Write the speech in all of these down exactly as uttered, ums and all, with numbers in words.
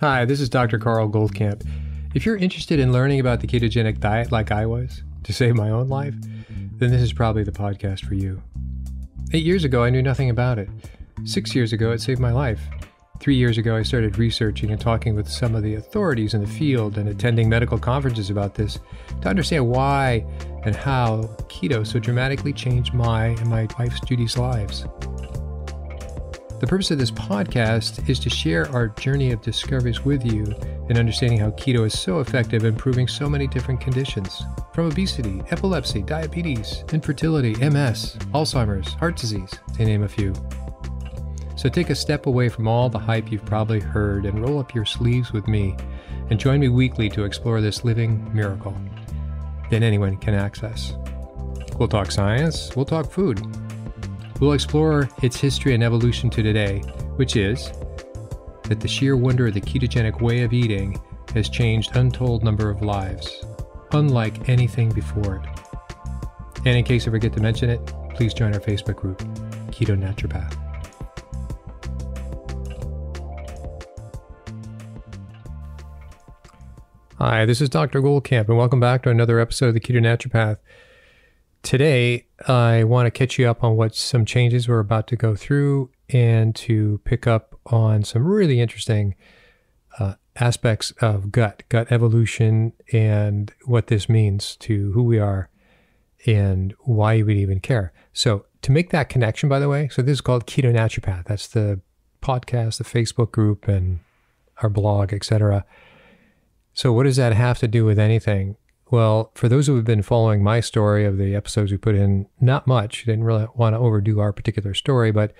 Hi, this is Doctor Carl Goldkamp. If you're interested in learning about the ketogenic diet like I was, to save my own life, then this is probably the podcast for you. Eight years ago, I knew nothing about it. Six years ago, it saved my life. Three years ago, I started researching and talking with some of the authorities in the field and attending medical conferences about this to understand why and how keto so dramatically changed my and my wife Judy's lives. The purpose of this podcast is to share our journey of discoveries with you and understanding how keto is so effective in improving so many different conditions, from obesity, epilepsy, diabetes, infertility, M S, Alzheimer's, heart disease, to name a few. So take a step away from all the hype you've probably heard and roll up your sleeves with me and join me weekly to explore this living miracle that anyone can access. We'll talk science, we'll talk food. We'll explore its history and evolution to today, which is that the sheer wonder of the ketogenic way of eating has changed untold number of lives, unlike anything before it. And in case I forget to mention it, please join our Facebook group, Keto Naturopath. Hi, this is Doctor Goldkamp, and welcome back to another episode of the Keto Naturopath. Today, I want to catch you up on what some changes we're about to go through and to pick up on some really interesting uh, aspects of gut, gut evolution, and what this means to who we are and why you would even care. So to make that connection, by the way, so this is called Keto Naturopath. That's the podcast, the Facebook group, and our blog, et cetera. So what does that have to do with anything? Well, for those who have been following my story of the episodes we put in, not much. Didn't really want to overdo our particular story, but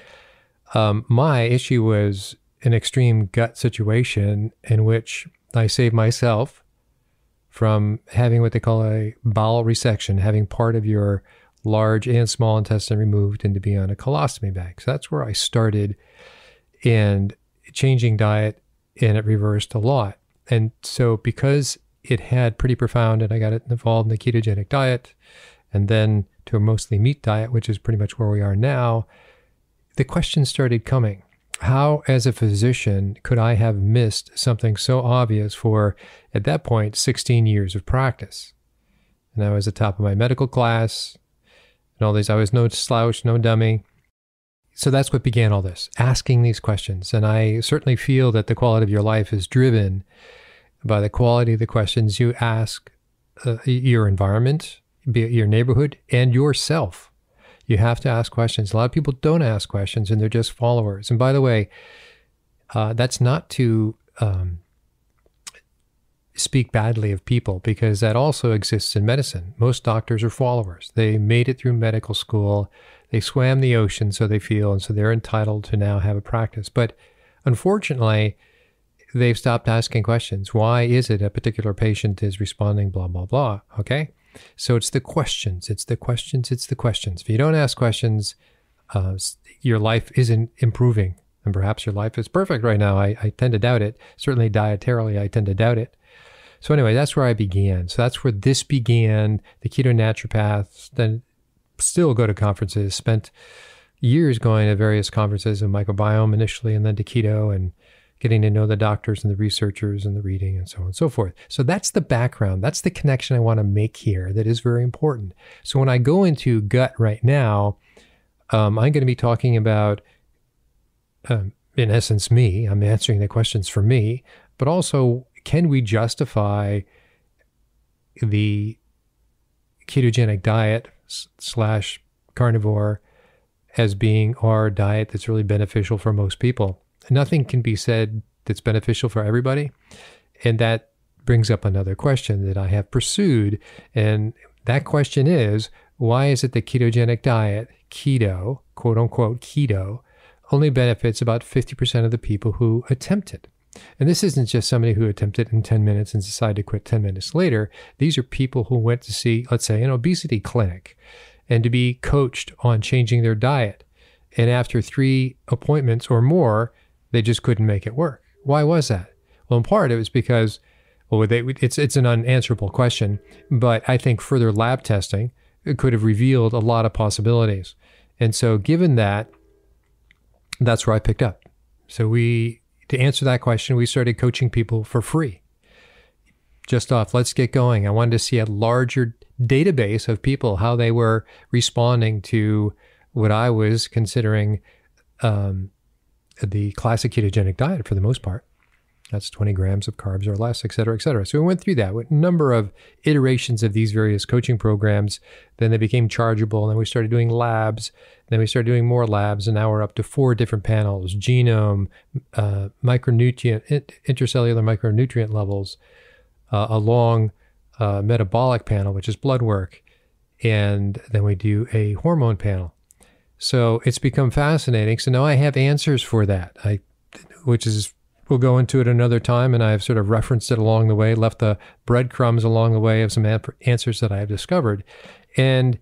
um, my issue was an extreme gut situation in which I saved myself from having what they call a bowel resection, having part of your large and small intestine removed and to be on a colostomy bag. So that's where I started, and changing diet, and it reversed a lot. And so because it had pretty profound, and I got it involved in the ketogenic diet and then to a mostly meat diet, which is pretty much where we are now, the questions started coming. How, as a physician, could I have missed something so obvious for, at that point, sixteen years of practice? And I was at the top of my medical class and all these. I was no slouch, no dummy. So that's what began all this, asking these questions. And I certainly feel that the quality of your life is driven by the quality of the questions you ask uh, your environment, be it your neighborhood, and yourself. You have to ask questions. A lot of people don't ask questions, and they're just followers. And by the way, uh, that's not to um, speak badly of people, because that also exists in medicine. Most doctors are followers. They made it through medical school. They swam the ocean, so they feel, and so they're entitled to now have a practice. But unfortunately, they've stopped asking questions. Why is it a particular patient is responding, blah, blah, blah, okay? So it's the questions, it's the questions, it's the questions. If you don't ask questions, uh, your life isn't improving, and perhaps your life is perfect right now. I, I tend to doubt it. Certainly dietarily, I tend to doubt it. So anyway, that's where I began. So that's where this began, the Keto Naturopath, then still go to conferences, spent years going to various conferences in microbiome initially, and then to keto, and getting to know the doctors and the researchers and the reading and so on and so forth. So that's the background. That's the connection I want to make here that is very important. So when I go into gut right now, um, I'm going to be talking about, um, in essence, me. I'm answering the questions for me, but also, can we justify the ketogenic diet slash carnivore as being our diet that's really beneficial for most people? Nothing can be said that's beneficial for everybody. And that brings up another question that I have pursued. And that question is, why is it the ketogenic diet, keto, quote unquote keto, only benefits about fifty percent of the people who attempt it? And this isn't just somebody who attempted it in ten minutes and decided to quit ten minutes later. These are people who went to see, let's say, an obesity clinic and to be coached on changing their diet. And after three appointments or more, they just couldn't make it work. Why was that? Well, in part, it was because, well, they, it's, it's an unanswerable question, but I think further lab testing could have revealed a lot of possibilities. And so given that, that's where I picked up. So we to answer that question, we started coaching people for free. Just off, let's get going. I wanted to see a larger database of people, how they were responding to what I was considering um, the classic ketogenic diet for the most part. That's twenty grams of carbs or less, et cetera, et cetera. So we went through that with a number of iterations of these various coaching programs. Then they became chargeable. And then we started doing labs. Then we started doing more labs. And now we're up to four different panels: genome, uh, micronutrient, intercellular micronutrient levels, uh, a long uh, metabolic panel, which is blood work. And then we do a hormone panel. So it's become fascinating. So now I have answers for that, I, which is... we'll go into it another time, and I've sort of referenced it along the way, left the breadcrumbs along the way of some answers that I have discovered. And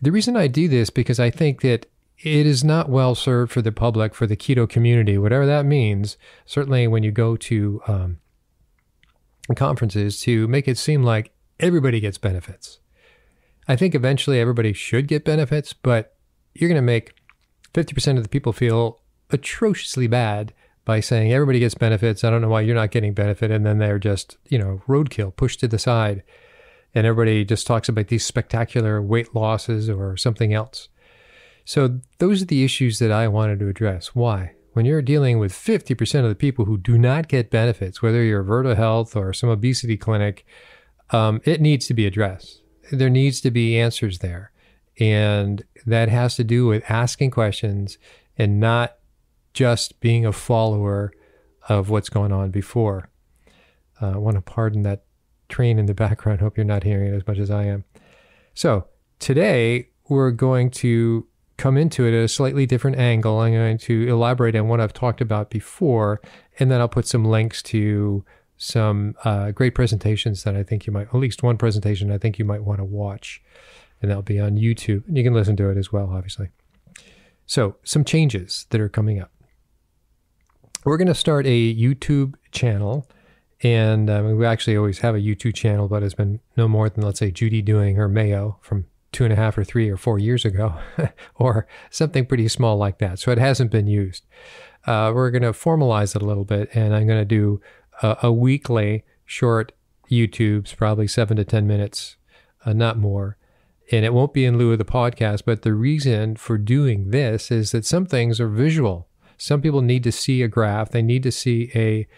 the reason I do this, because I think that it is not well served for the public, for the keto community, whatever that means. Certainly when you go to um, conferences, to make it seem like everybody gets benefits. I think eventually everybody should get benefits, but you're going to make fifty percent of the people feel atrociously bad by saying everybody gets benefits, I don't know why you're not getting benefit, and then they're just, you know, roadkill, pushed to the side, and everybody just talks about these spectacular weight losses or something else. So those are the issues that I wanted to address. Why? When you're dealing with fifty percent of the people who do not get benefits, whether you're Virta Health or some obesity clinic, um, it needs to be addressed. There needs to be answers there, and that has to do with asking questions and not just being a follower of what's going on before. Uh, I want to pardon that train in the background. Hope you're not hearing it as much as I am. So today we're going to come into it at a slightly different angle. I'm going to elaborate on what I've talked about before, and then I'll put some links to some uh, great presentations that I think you might, at least one presentation I think you might want to watch, and that'll be on YouTube. And you can listen to it as well, obviously. So some changes that are coming up. We're going to start a YouTube channel, and um, we actually always have a YouTube channel, but it's been no more than, let's say, Judy doing her mayo from two and a half or three or four years ago, or something pretty small like that. So it hasn't been used. Uh, we're going to formalize it a little bit, and I'm going to do uh, a weekly short YouTubes, probably seven to ten minutes, uh, not more. And it won't be in lieu of the podcast, but the reason for doing this is that some things are visual. Some people need to see a graph. They need to see a,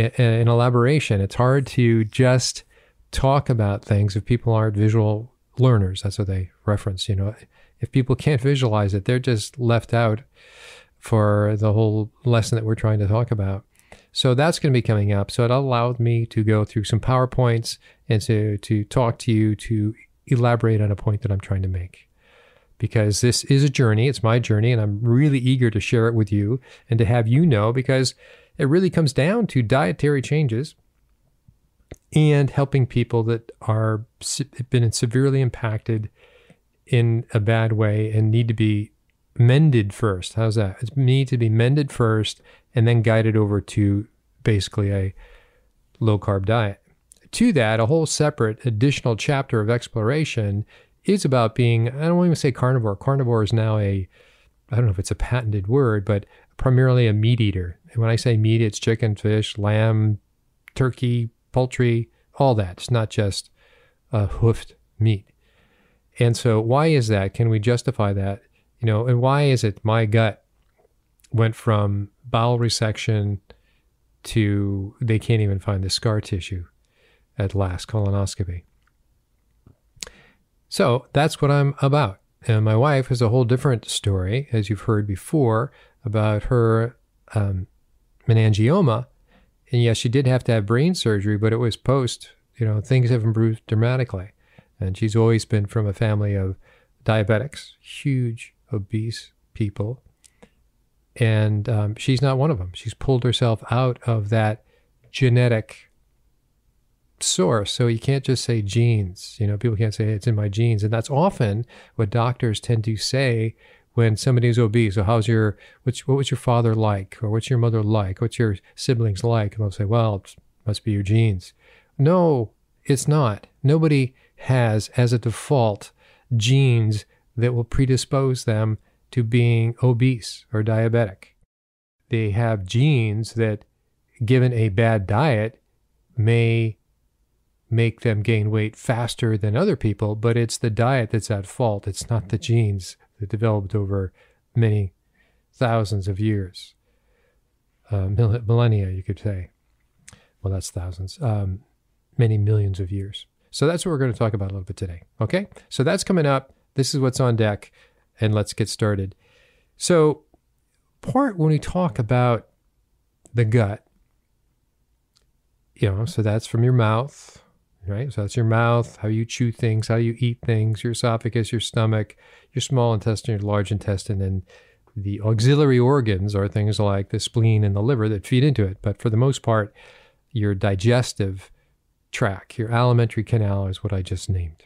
a an elaboration. It's hard to just talk about things if people aren't visual learners. That's what they reference. You know, if people can't visualize it, they're just left out for the whole lesson that we're trying to talk about. So that's going to be coming up. So it allowed me to go through some PowerPoints and to to talk to you, to elaborate on a point that I'm trying to make. Because this is a journey, it's my journey, and I'm really eager to share it with you and to have you know, because it really comes down to dietary changes and helping people that are have been severely impacted in a bad way and need to be mended first. How's that? It's need to be mended first and then guided over to basically a low-carb diet. To that, a whole separate additional chapter of exploration is about being, I don't even say carnivore. Carnivore is now a, I don't know if it's a patented word, but primarily a meat eater. And when I say meat, it's chicken, fish, lamb, turkey, poultry, all that. It's not just uh, hoofed meat. And so why is that? Can we justify that? You know, and why is it my gut went from bowel resection to they can't even find the scar tissue at last, colonoscopy? So that's what I'm about. And my wife has a whole different story, as you've heard before, about her um, meningioma. And yes, she did have to have brain surgery, but it was post, you know, things have improved dramatically. And she's always been from a family of diabetics, huge, obese people. And um, she's not one of them. She's pulled herself out of that genetic source. So you can't just say genes. You know, people can't say, hey, it's in my genes. And that's often what doctors tend to say when somebody is obese. So how's your, what's, what was your father like? Or what's your mother like? What's your siblings like? And they'll say, well, it must be your genes. No, it's not. Nobody has as a default genes that will predispose them to being obese or diabetic. they have genes that, given a bad diet, may make them gain weight faster than other people, but it's the diet that's at fault. It's not the genes that developed over many thousands of years. Uh, millennia, you could say. Well, that's thousands. Um, many millions of years. So that's what we're going to talk about a little bit today. Okay? So that's coming up. This is what's on deck, and let's get started. So part when we talk about the gut, you know, so that's from your mouth, right? So that's your mouth, how you chew things, how you eat things, your esophagus, your stomach, your small intestine, your large intestine, and the auxiliary organs are things like the spleen and the liver that feed into it. But for the most part, your digestive tract, your alimentary canal is what I just named.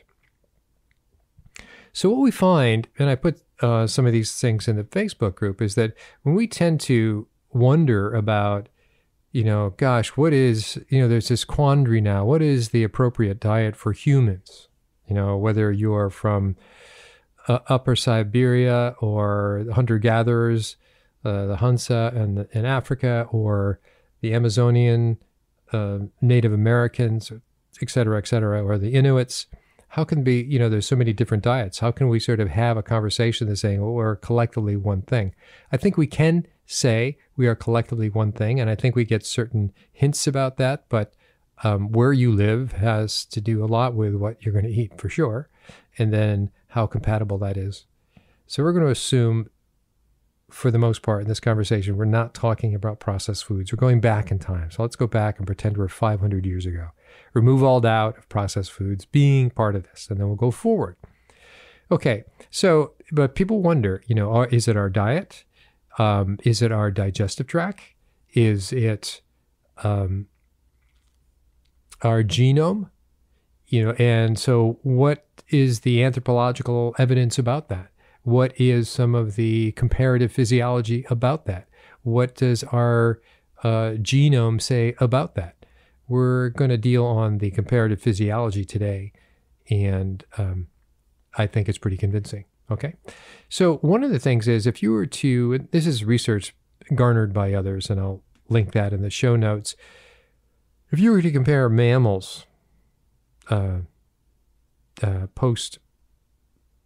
So what we find, and I put uh, some of these things in the Facebook group, is that when we tend to wonder about, you know, gosh, what is, you know, there's this quandary now. What is the appropriate diet for humans? You know, whether you are from uh, Upper Siberia or the hunter-gatherers, uh, the Hunza in, in Africa, or the Amazonian uh, Native Americans, et cetera, et cetera, or the Inuits. How can be, you know, there's so many different diets. How can we sort of have a conversation that's saying, well, we're collectively one thing? I think we can say we are collectively one thing, and I think we get certain hints about that, but um, where you live has to do a lot with what you're going to eat for sure, and then how compatible that is. So we're going to assume, for the most part in this conversation, we're not talking about processed foods. We're going back in time. So let's go back and pretend we're five hundred years ago. Remove all doubt of processed foods being part of this, and then we'll go forward. Okay, so, but people wonder, you know, is it our diet? Um, is it our digestive tract? Is it um, our genome? You know, and so what is the anthropological evidence about that? What is some of the comparative physiology about that? What does our uh, genome say about that? We're going to deal on the comparative physiology today, and um, I think it's pretty convincing, okay? So one of the things is, if you were to, this is research garnered by others, and I'll link that in the show notes. If you were to compare mammals uh, uh, post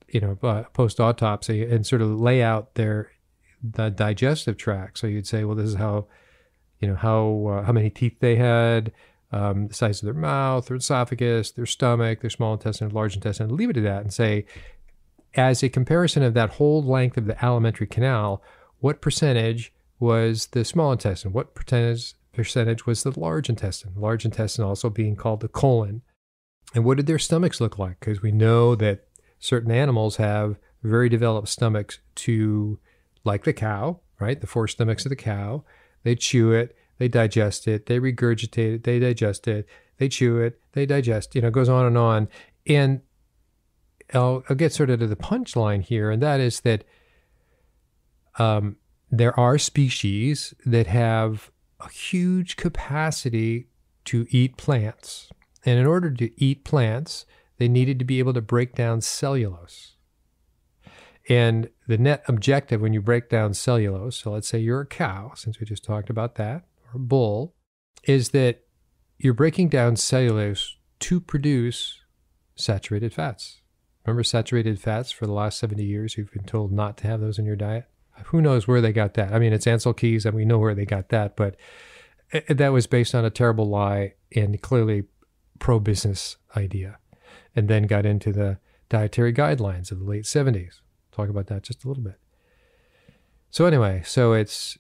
you know, uh, post-autopsy and sort of lay out their the digestive tract. So you'd say, well, this is how, you know, how, uh, how many teeth they had, um, the size of their mouth, their esophagus, their stomach, their small intestine, large intestine, leave it to that and say, as a comparison of that whole length of the alimentary canal, what percentage was the small intestine? What percentage, percentage was the large intestine? Large intestine also being called the colon. And what did their stomachs look like? Because we know that certain animals have very developed stomachs to, like the cow, right? The four stomachs of the cow. They chew it, they digest it, they regurgitate it, they digest it, they chew it, they digest, you know, it goes on and on. And I'll, I'll get sort of to the punchline here, and that is that um, there are species that have a huge capacity to eat plants. And in order to eat plants, they needed to be able to break down cellulose. And the net objective when you break down cellulose, so let's say you're a cow, since we just talked about that, or a bull, is that you're breaking down cellulose to produce saturated fats. Remember saturated fats? For the last seventy years, you've been told not to have those in your diet. Who knows where they got that? I mean, it's Ansel Keys, and we know where they got that, but that was based on a terrible lie and clearly pro-business idea, and then got into the dietary guidelines of the late seventies. Talk about that just a little bit. So anyway, so it's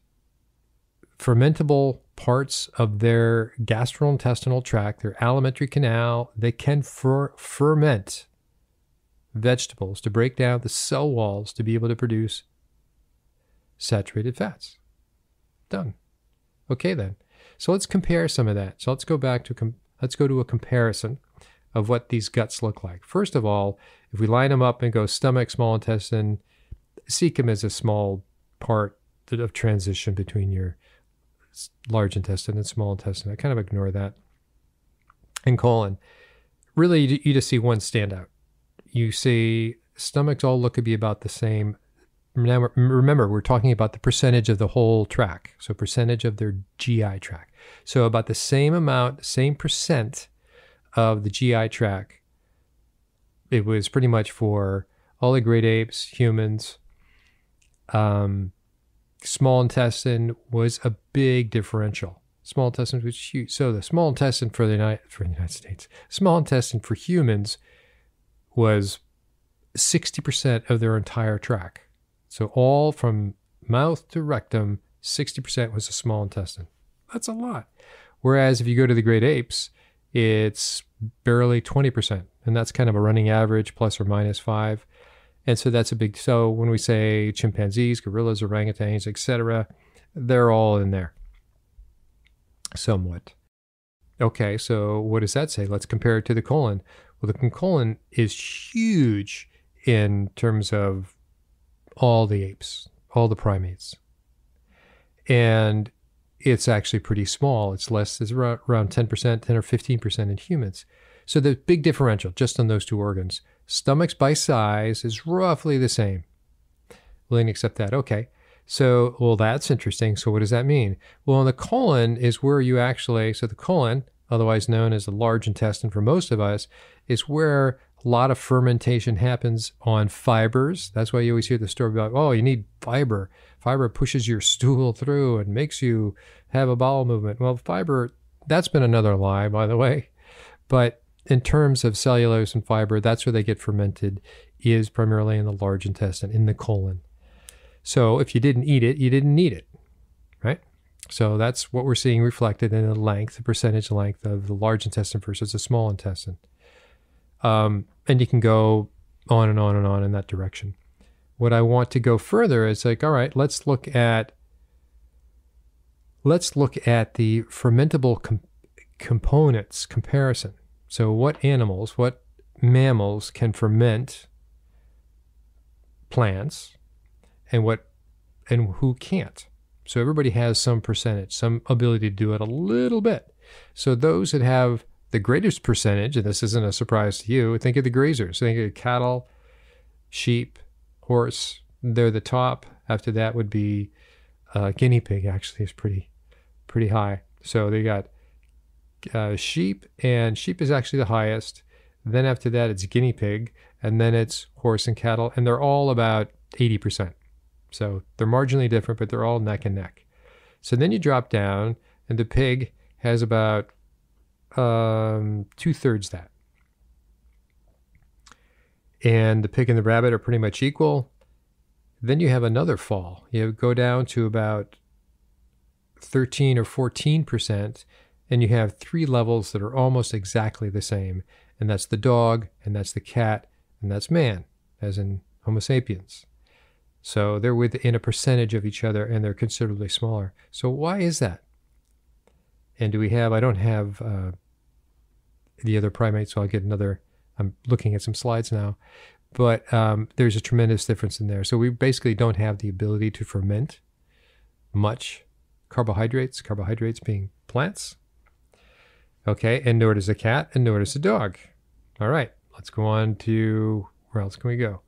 fermentable parts of their gastrointestinal tract, their alimentary canal. They can fer ferment vegetables to break down the cell walls to be able to produce saturated fats. Done. Okay then. So let's compare some of that. So let's go back to, com let's go to a comparison of what these guts look like. First of all, if we line them up and go stomach, small intestine, cecum is a small part of transition between your large intestine and small intestine. I kind of ignore that. And colon. Really, you, you just see one standout. You see stomachs all look to be about the same now remember, we're talking about the percentage of the whole tract, so percentage of their G I tract. So about the same amount, same percent of the G I tract, it was pretty much for all the great apes, humans. Um, small intestine was a big differential. Small intestine was huge. So the small intestine for the United, for the United States, small intestine for humans was sixty percent of their entire tract. So all from mouth to rectum, sixty percent was the small intestine. That's a lot. Whereas if you go to the great apes, it's barely twenty percent. And that's kind of a running average, plus or minus five. And so that's a big, so when we say chimpanzees, gorillas, orangutans, et cetera, they're all in there somewhat. Okay, so what does that say? Let's compare it to the colon. Well, the colon is huge in terms of all the apes, all the primates. And it's actually pretty small. It's less, it's around ten percent, ten or fifteen percent in humans. So the big differential just on those two organs. Stomachs by size is roughly the same. Willing to accept that. Okay. So, well, that's interesting. So what does that mean? Well, in the colon is where you actually, so the colon, otherwise known as the large intestine for most of us, is where a lot of fermentation happens on fibers. That's why you always hear the story about, oh, you need fiber. Fiber pushes your stool through and makes you have a bowel movement. Well, fiber, that's been another lie, by the way. But in terms of cellulose and fiber, that's where they get fermented, is primarily in the large intestine, in the colon. So if you didn't eat it, you didn't need it, right? So that's what we're seeing reflected in the length, the percentage length of the large intestine versus the small intestine. Um, and you can go on and on and on in that direction. What I want to go further is like, all right, let's look at, let's look at the fermentable com components comparison. So what animals, what mammals can ferment plants, and what, and who can't? So everybody has some percentage, some ability to do it a little bit. So those that have the greatest percentage, and this isn't a surprise to you, think of the grazers. Think of cattle, sheep, horse. They're the top. After that would be uh, guinea pig. Actually, is pretty, pretty high. So they got. Uh, sheep, and sheep is actually the highest. Then after that, it's guinea pig, and then it's horse and cattle, and they're all about eighty percent. So they're marginally different, but they're all neck and neck. So then you drop down, and the pig has about um, two-thirds that. And the pig and the rabbit are pretty much equal. Then you have another fall. You go down to about thirteen or fourteen percent, and you have three levels that are almost exactly the same, and that's the dog, and that's the cat, and that's man, as in Homo sapiens. So they're within a percentage of each other, and they're considerably smaller. So why is that? And do we have, I don't have uh, the other primates, so I'll get another, I'm looking at some slides now, but um, there's a tremendous difference in there. So we basically don't have the ability to ferment much carbohydrates, carbohydrates being plants. Okay, and nor does the cat, and nor does the dog. All right, let's go on to, where else can we go?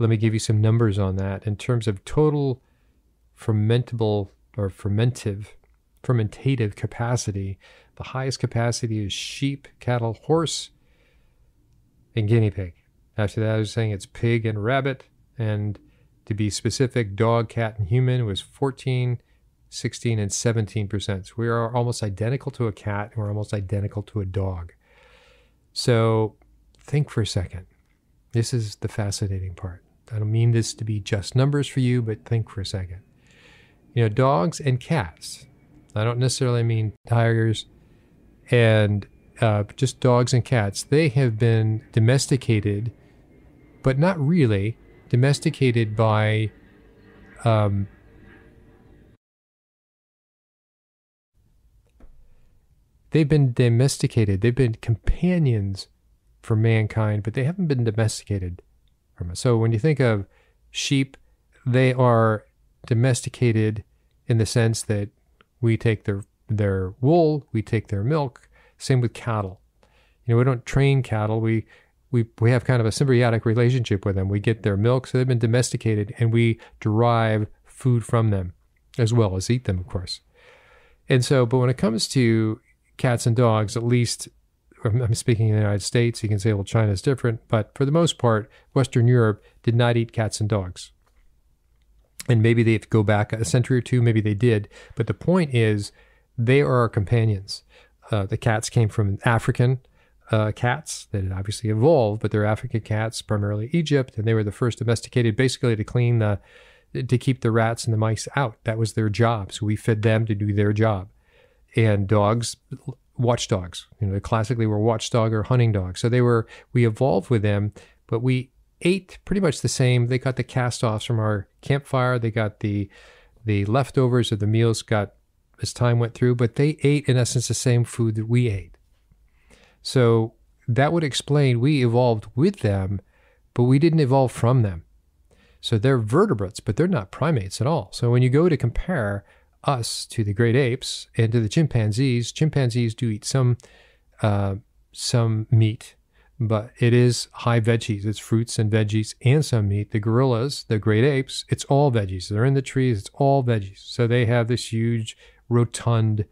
Let me give you some numbers on that. In terms of total fermentable or fermentive, fermentative capacity, the highest capacity is sheep, cattle, horse, and guinea pig. After that, I was saying it's pig and rabbit, and to be specific, dog, cat, and human was fourteen, sixteen, and seventeen percent. So we are almost identical to a cat, and we're almost identical to a dog. So think for a second. This is the fascinating part. I don't mean this to be just numbers for you, but think for a second. You know, dogs and cats. I don't necessarily mean tigers and uh, just dogs and cats. They have been domesticated, but not really domesticated by... Um, They've been domesticated. They've been companions for mankind, but they haven't been domesticated from us. So when you think of sheep, they are domesticated in the sense that we take their, their wool, we take their milk. Same with cattle. You know, we don't train cattle. We we, we have kind of a symbiotic relationship with them. We get their milk, so they've been domesticated, and we derive food from them as well as eat them, of course. And so, but when it comes to cats and dogs, at least, I'm speaking in the United States, you can say, well, China's different, but for the most part, Western Europe did not eat cats and dogs. And maybe they have to go back a century or two, maybe they did, but the point is they are our companions. Uh, the cats came from African uh, cats that had obviously evolved, but they're African cats, primarily Egypt, and they were the first domesticated basically to clean the, to keep the rats and the mice out. That was their job, so we fed them to do their job. And dogs, watchdogs, you know, they classically were watchdog or hunting dogs. So they were, we evolved with them, but we ate pretty much the same. They got the cast-offs from our campfire. They got the the leftovers of the meals got as time went through, but they ate, in essence, the same food that we ate. So that would explain we evolved with them, but we didn't evolve from them. So they're vertebrates, but they're not primates at all. So when you go to compare us to the great apes and to the chimpanzees, chimpanzees do eat some uh, some meat, but it is high veggies. It's fruits and veggies and some meat. The gorillas, the great apes, it's all veggies. They're in the trees. It's all veggies. So they have this huge rotund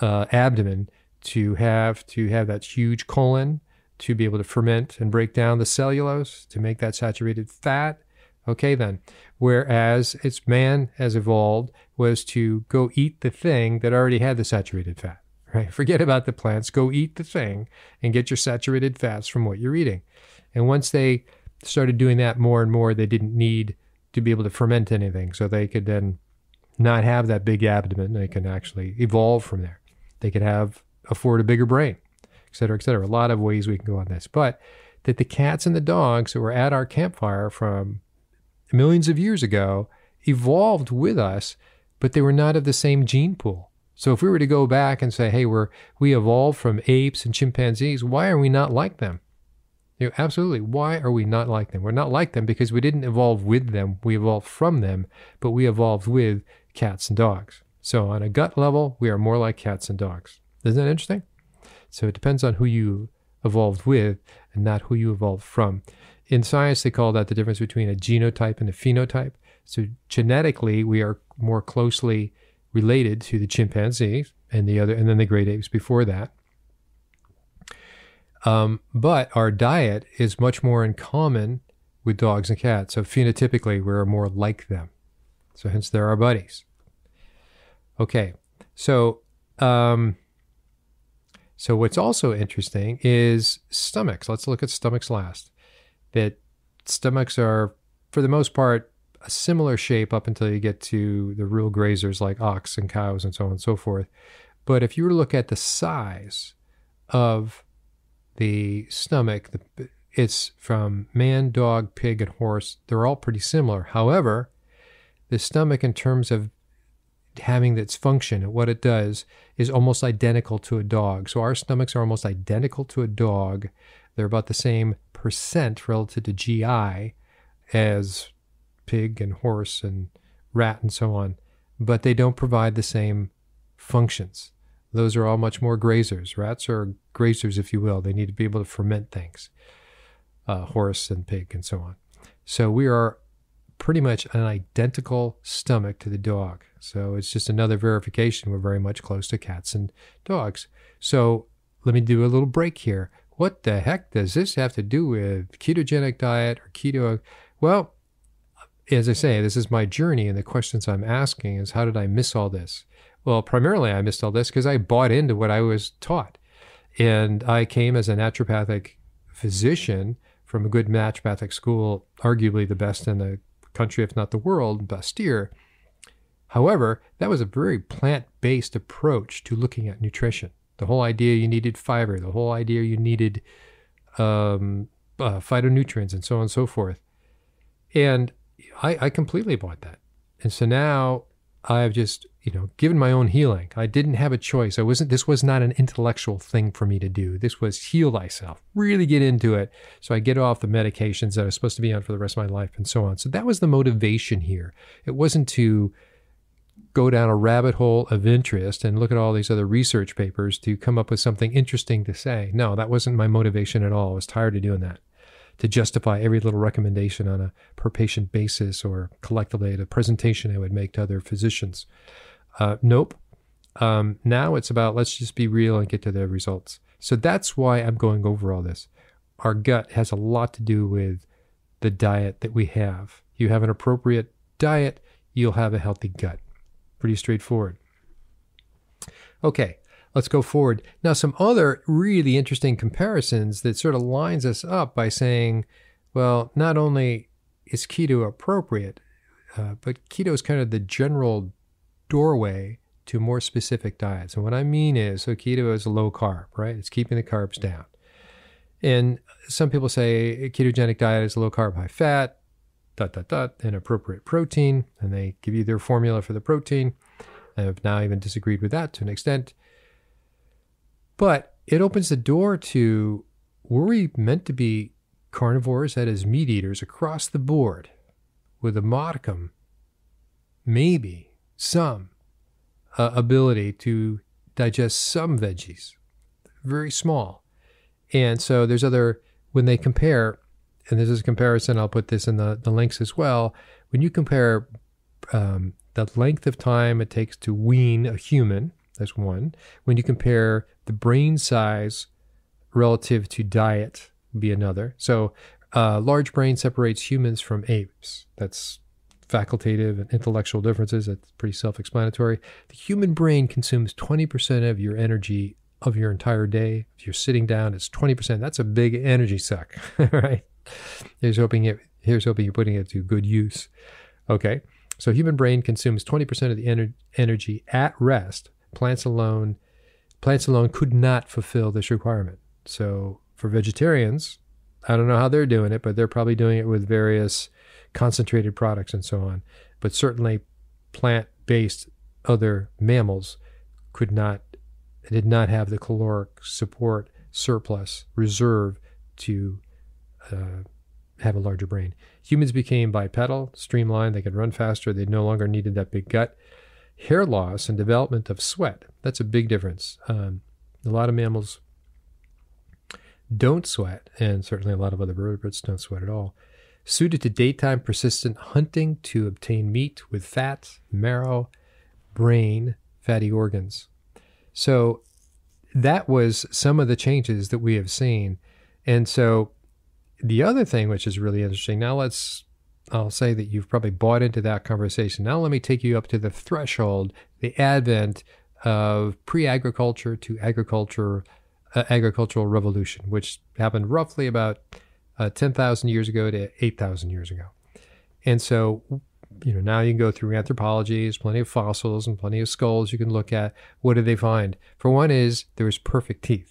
uh, abdomen to have to have that huge colon to be able to ferment and break down the cellulose to make that saturated fat. Okay, then. Whereas it's man has evolved was to go eat the thing that already had the saturated fat, right? Forget about the plants. Go eat the thing and get your saturated fats from what you're eating. And once they started doing that more and more, they didn't need to be able to ferment anything. So they could then not have that big abdomen. They can actually evolve from there. They could have, afford a bigger brain, et cetera, et cetera. A lot of ways we can go on this. But that the cats and the dogs that were at our campfire from millions of years ago evolved with us, but they were not of the same gene pool. So if we were to go back and say, hey, we're, we evolved from apes and chimpanzees, why are we not like them? You know, absolutely. Why are we not like them? We're not like them because we didn't evolve with them. We evolved from them, but we evolved with cats and dogs. So on a gut level, we are more like cats and dogs. Isn't that interesting? So it depends on who you evolved with and not who you evolved from. In science, they call that the difference between a genotype and a phenotype. So genetically, we are more closely related to the chimpanzees and the other, and then the great apes before that. Um, but our diet is much more in common with dogs and cats. So phenotypically, we're more like them. So hence, they're our buddies. Okay, so um, so what's also interesting is stomachs. Let's look at stomachs last. That stomachs are, for the most part, a similar shape up until you get to the real grazers like ox and cows and so on and so forth. But if you were to look at the size of the stomach, the, it's from man, dog, pig, and horse. They're all pretty similar. However, the stomach in terms of having its function and what it does is almost identical to a dog. So our stomachs are almost identical to a dog. They're about the same percent relative to G I as pig and horse and rat and so on, but they don't provide the same functions. Those are all much more grazers. Rats are grazers, if you will. They need to be able to ferment things, uh, horse and pig and so on. So we are pretty much an identical stomach to the dog. So it's just another verification. We're very much close to cats and dogs. So let me do a little break here. What the heck does this have to do with ketogenic diet or keto? Well, as I say, this is my journey, and the questions I'm asking is, how did I miss all this? Well, primarily I missed all this because I bought into what I was taught. And I came as a naturopathic physician from a good naturopathic school, arguably the best in the country, if not the world, Bastyr. However, that was a very plant-based approach to looking at nutrition. The whole idea you needed fiber, the whole idea you needed um, uh, phytonutrients and so on and so forth. And I, I completely bought that. And so now I've just, you know, given my own healing. I didn't have a choice. I wasn't, this was not an intellectual thing for me to do. This was heal thyself, really get into it. So I get off the medications that I was supposed to be on for the rest of my life and so on. So that was the motivation here. It wasn't to go down a rabbit hole of interest and look at all these other research papers to come up with something interesting to say. No, that wasn't my motivation at all. I was tired of doing that, to justify every little recommendation on a per-patient basis or collectively at a presentation I would make to other physicians. Uh, nope. Um, now it's about, let's just be real and get to the results. So that's why I'm going over all this. Our gut has a lot to do with the diet that we have. You have an appropriate diet, you'll have a healthy gut. Pretty straightforward. Okay, let's go forward. Now, some other really interesting comparisons that sort of lines us up by saying, well, not only is keto appropriate, uh, but keto is kind of the general doorway to more specific diets. And what I mean is, so keto is a low carb, right? It's keeping the carbs down. And some people say a ketogenic diet is a low carb, high fat, dot, dot, dot, and appropriate protein. And they give you their formula for the protein. I've now even disagreed with that to an extent. But it opens the door to, were we meant to be carnivores, that is meat eaters, across the board with a modicum, maybe some uh, ability to digest some veggies, very small. And so there's other, when they compare, and this is a comparison, I'll put this in the, the links as well. When you compare um, the length of time it takes to wean a human, that's one. When you compare the brain size relative to diet, would be another. So uh, large brain separates humans from apes. That's facultative and intellectual differences. That's pretty self-explanatory. The human brain consumes twenty percent of your energy of your entire day. If you're sitting down, it's twenty percent. That's a big energy suck, right? Here's hoping, it, here's hoping you're putting it to good use. Okay, so human brain consumes twenty percent of the ener energy at rest. Plants alone, plants alone could not fulfill this requirement. So for vegetarians, I don't know how they're doing it, but they're probably doing it with various concentrated products and so on. But certainly plant-based other mammals could not, did not have the caloric support surplus reserve to Uh, have a larger brain. Humans became bipedal, streamlined, they could run faster, they no longer needed that big gut. Hair loss and development of sweat, that's a big difference. Um, a lot of mammals don't sweat, and certainly a lot of other vertebrates don't sweat at all. Suited to daytime persistent hunting to obtain meat with fat, marrow, brain, fatty organs. So that was some of the changes that we have seen. And so the other thing, which is really interesting, now let's, I'll say that you've probably bought into that conversation. Now let me take you up to the threshold, the advent of pre-agriculture to agriculture, uh, agricultural revolution, which happened roughly about uh, ten thousand years ago to eight thousand years ago. And so, you know, now you can go through anthropology, there's plenty of fossils and plenty of skulls you can look at. What did they find? For one is, there was perfect teeth.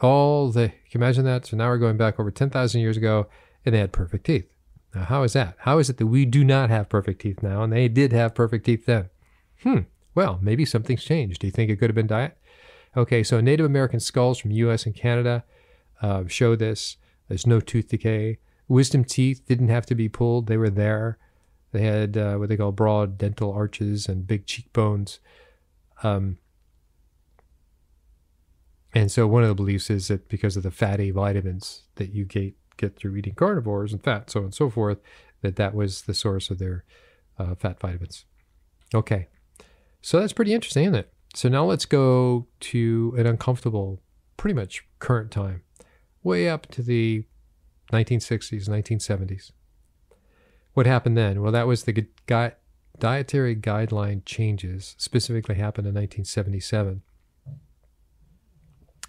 All the, can you imagine that? So now we're going back over ten thousand years ago and they had perfect teeth. Now, how is that? How is it that we do not have perfect teeth now and they did have perfect teeth then? Hmm, well, maybe something's changed. Do you think it could have been diet? Okay, so Native American skulls from U S and Canada uh, show this. There's no tooth decay. Wisdom teeth didn't have to be pulled. They were there. They had uh, what they call broad dental arches and big cheekbones. Um, And so one of the beliefs is that because of the fatty vitamins that you get, get through eating carnivores and fat, so on and so forth, that that was the source of their uh, fat vitamins. Okay, so that's pretty interesting, isn't it? So now let's go to an uncomfortable, pretty much current time, way up to the nineteen sixties, nineteen seventies. What happened then? Well, that was the gui- dietary guideline changes, specifically happened in nineteen seventy-seven.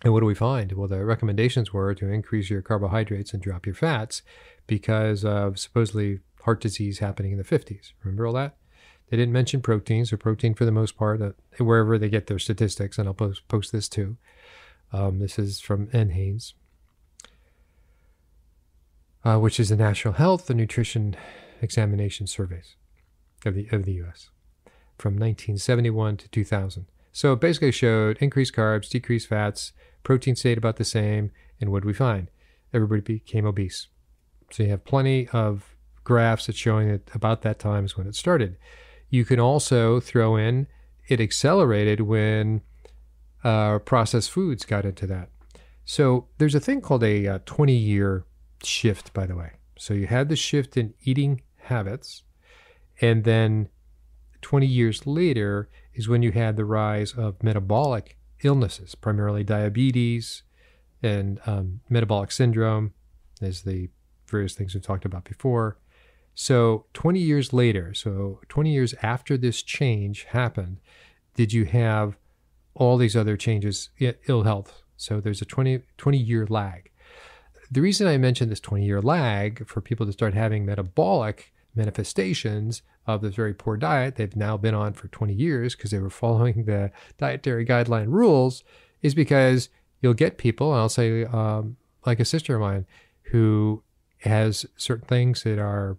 And what do we find? Well, the recommendations were to increase your carbohydrates and drop your fats because of supposedly heart disease happening in the fifties. Remember all that? They didn't mention protein, so protein for the most part, uh, wherever they get their statistics, and I'll post, post this too. Um, this is from N Hanes, uh, which is the National Health and Nutrition Examination Surveys of the, of the U S from nineteen seventy-one to two thousand. So it basically showed increased carbs, decreased fats, protein stayed about the same, and what did we find? Everybody became obese. So you have plenty of graphs that's showing that about that time is when it started. You can also throw in, it accelerated when uh, processed foods got into that. So there's a thing called a twenty-year shift, by the way. So you had the shift in eating habits, and then twenty years later is when you had the rise of metabolic illnesses, primarily diabetes and um, metabolic syndrome, as the various things we've talked about before. So twenty years later, so twenty years after this change happened, did you have all these other changes, ill health? So there's a twenty-year lag. The reason I mentioned this twenty-year lag for people to start having metabolic manifestations of this very poor diet they've now been on for twenty years because they were following the dietary guideline rules is because you'll get people, and I'll say um, like a sister of mine who has certain things that are,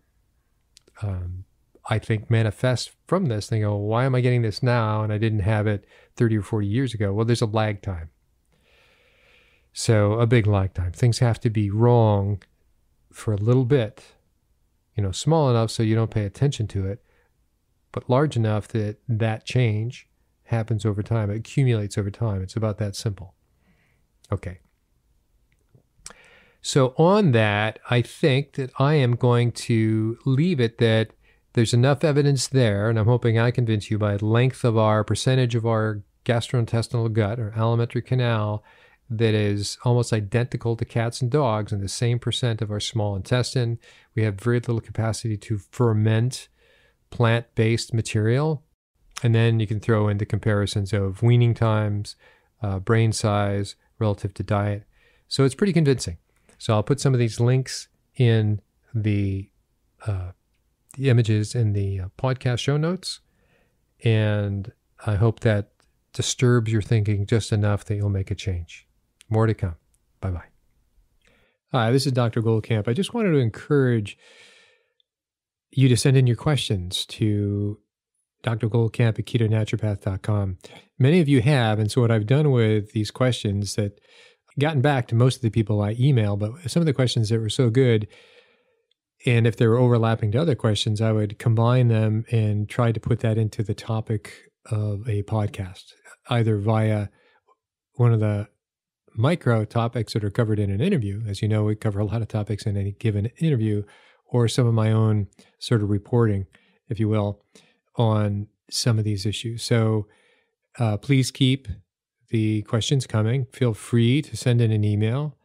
um, I think, manifest from this. They go, why am I getting this now? And I didn't have it thirty or forty years ago. Well, there's a lag time. So a big lag time. Things have to be wrong for a little bit, you know, small enough so you don't pay attention to it, but large enough that that change happens over time. It accumulates over time. It's about that simple. Okay. So on that, I think that I am going to leave it that there's enough evidence there, and I'm hoping I convince you by length of our percentage of our gastrointestinal gut or alimentary canal that is almost identical to cats and dogs, and the same percent of our small intestine. We have very little capacity to ferment plant-based material. And then you can throw into comparisons of weaning times, uh, brain size relative to diet. So it's pretty convincing. So I'll put some of these links in the, uh, the images in the uh, podcast show notes. And I hope that disturbs your thinking just enough that you'll make a change. More to come. Bye-bye. Hi, this is Doctor Goldkamp. I just wanted to encourage you to send in your questions to D R Goldkamp at keto naturopath dot com. Many of you have, and so what I've done with these questions that I've gotten back to most of the people I email, but some of the questions that were so good, and if they were overlapping to other questions, I would combine them and try to put that into the topic of a podcast, either via one of the micro topics that are covered in an interview. As you know, we cover a lot of topics in any given interview, or some of my own sort of reporting, if you will, on some of these issues. So uh, please keep the questions coming. Feel free to send in an email,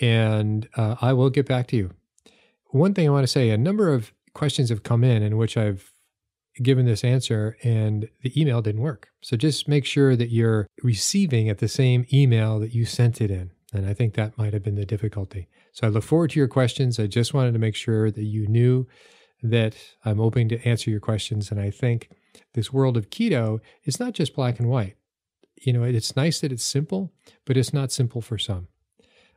and uh, I will get back to you. One thing I want to say, a number of questions have come in in which I've given this answer and the email didn't work. So just make sure that you're receiving at the same email that you sent it in. And I think that might have been the difficulty. So I look forward to your questions. I just wanted to make sure that you knew that I'm open to answer your questions. And I think this world of keto, it's not just black and white. You know, it's nice that it's simple, but it's not simple for some.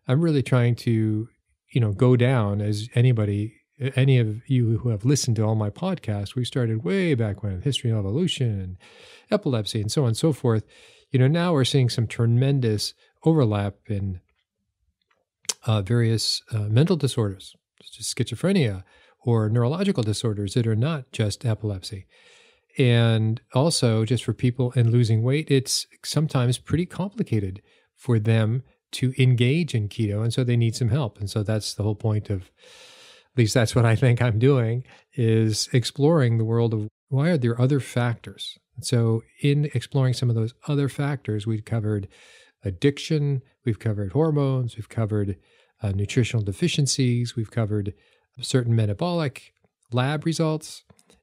I'm really trying to, you know, go down, as anybody any of you who have listened to all my podcasts, we started way back when, history and evolution and epilepsy and so on and so forth. You know, now we're seeing some tremendous overlap in uh, various uh, mental disorders, such as schizophrenia or neurological disorders that are not just epilepsy. And also, just for people in losing weight, it's sometimes pretty complicated for them to engage in keto, and so they need some help. And so that's the whole point of, at least that's what I think I'm doing, is exploring the world of why are there other factors. And so in exploring some of those other factors, we've covered addiction, we've covered hormones, we've covered uh, nutritional deficiencies, we've covered certain metabolic lab results,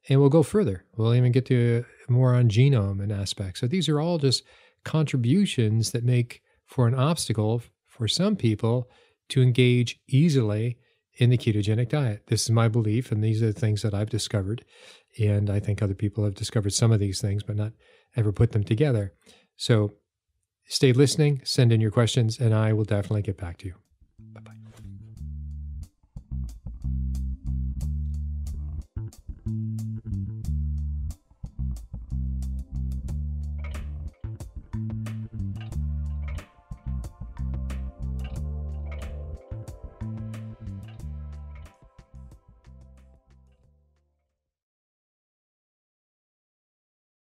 and we'll go further. We'll even get to more on genome and aspects. So these are all just contributions that make for an obstacle for some people to engage easily in the ketogenic diet. This is my belief, and these are the things that I've discovered. And I think other people have discovered some of these things, but not ever put them together. So stay listening, send in your questions, and I will definitely get back to you.